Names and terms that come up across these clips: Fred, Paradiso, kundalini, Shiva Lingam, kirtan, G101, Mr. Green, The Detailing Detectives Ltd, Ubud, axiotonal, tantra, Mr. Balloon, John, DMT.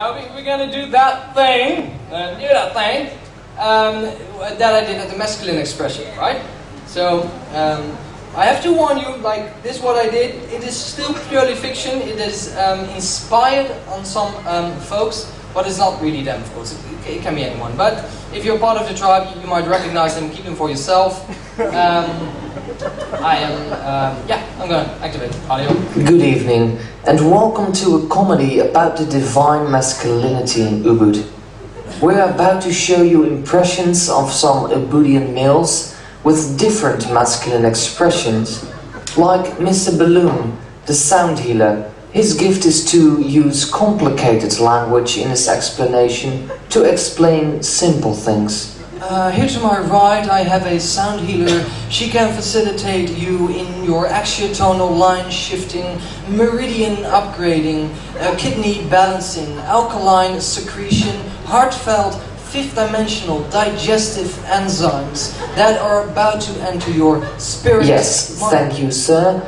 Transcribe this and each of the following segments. We're going to do that thing, that I did at the masculine expression, right? So, I have to warn you, like, this what I did, it is still purely fiction, it is inspired on some folks, but it's not really them, of course, it can be anyone. But if you're part of the tribe, you might recognize them, keep them for yourself. I'm going to activate audio. Good evening, and welcome to a comedy about the divine masculinity in Ubud. We're about to show you impressions of some Ubudian males with different masculine expressions, like Mr. Balloon, the sound healer. His gift is to use complicated language in his explanation to explain simple things. Here to my right, I have a sound healer. She can facilitate you in your axiotonal line shifting, meridian upgrading, kidney balancing, alkaline secretion, heartfelt, fifth-dimensional digestive enzymes that are about to enter your spirit. Yes, thank you, sir.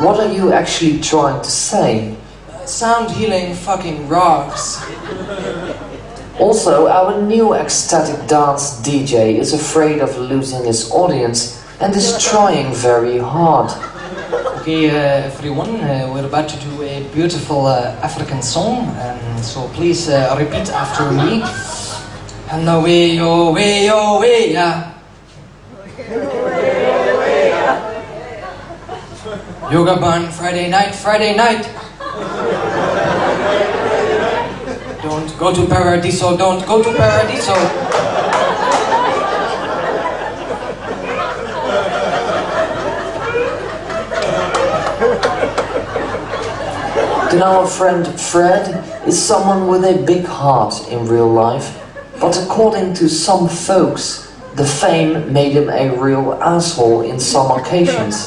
What are you actually trying to say? Sound healing fucking rocks. Also, our new ecstatic dance DJ is afraid of losing his audience and is trying very hard. Okay, everyone, we're about to do a beautiful African song, so please repeat after me. Hello, way, oh, way, oh, way, yeah. Yoga bun, Friday night. Don't go to Paradiso, don't go to Paradiso. Then our friend Fred is someone with a big heart in real life, but according to some folks, the fame made him a real asshole in some occasions.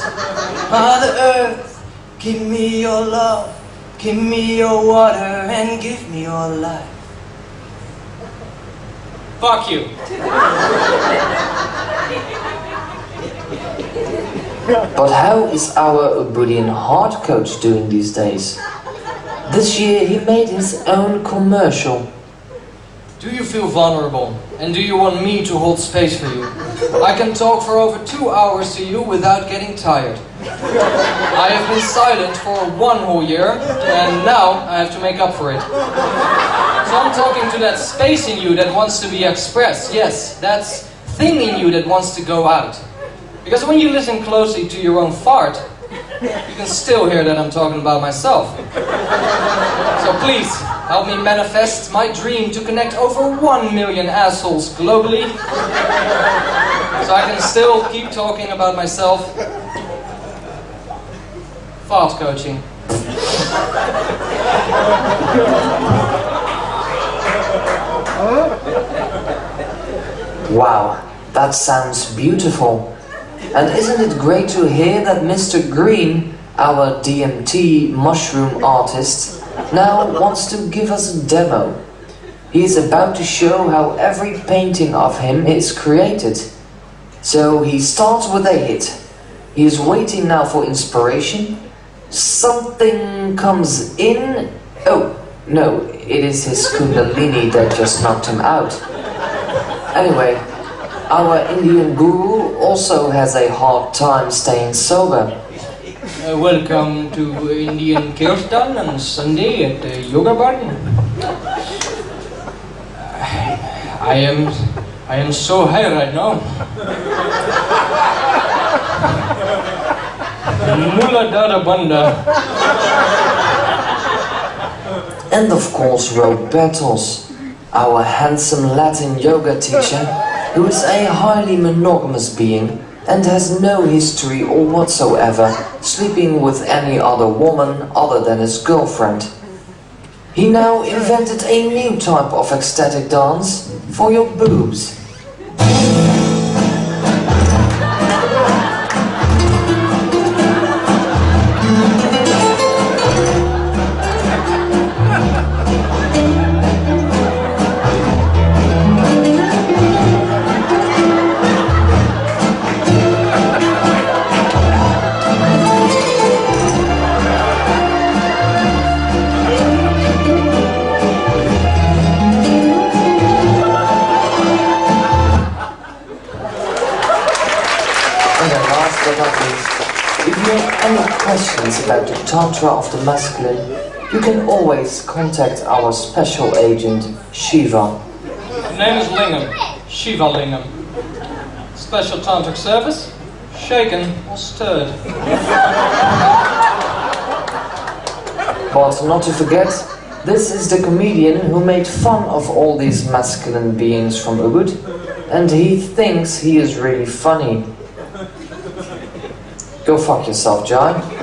Mother Earth, give me your love. Give me your water and give me your life. Fuck you. But how is our Ubudian heart coach doing these days? This year he made his own commercial. Do you feel vulnerable? And do you want me to hold space for you? I can talk for over 2 hours to you without getting tired. I have been silent for 1 whole year, and now I have to make up for it. So I'm talking to that space in you that wants to be expressed. Yes, that thing in you that wants to go out. Because when you listen closely to your own fart, you can still hear that I'm talking about myself. So please, help me manifest my dream to connect over 1 million assholes globally, so I can still keep talking about myself. Fart coaching. Wow, that sounds beautiful. And isn't it great to hear that Mr. Green, our DMT mushroom artist, now wants to give us a demo. He is about to show how every painting of him is created. So he starts with a hit. He is waiting now for inspiration. Something comes in. Oh, no, it is his kundalini that just knocked him out. Anyway, our Indian guru also has a hard time staying sober. Welcome to Indian Kirtan on Sunday at Yoga Barn. I am so high right now. Mula Dada Banda. And of course Roberto, our handsome Latin yoga teacher, who is a highly monogamous being and has no history or whatsoever sleeping with any other woman other than his girlfriend. He now invented a new type of ecstatic dance for your boobs. questions about the Tantra of the Masculine, you can always contact our special agent, Shiva. The name is Lingam, Shiva Lingam. Special Tantric service, shaken or stirred. But not to forget, this is the comedian who made fun of all these masculine beings from Ubud, and he thinks he is really funny. Go fuck yourself, John.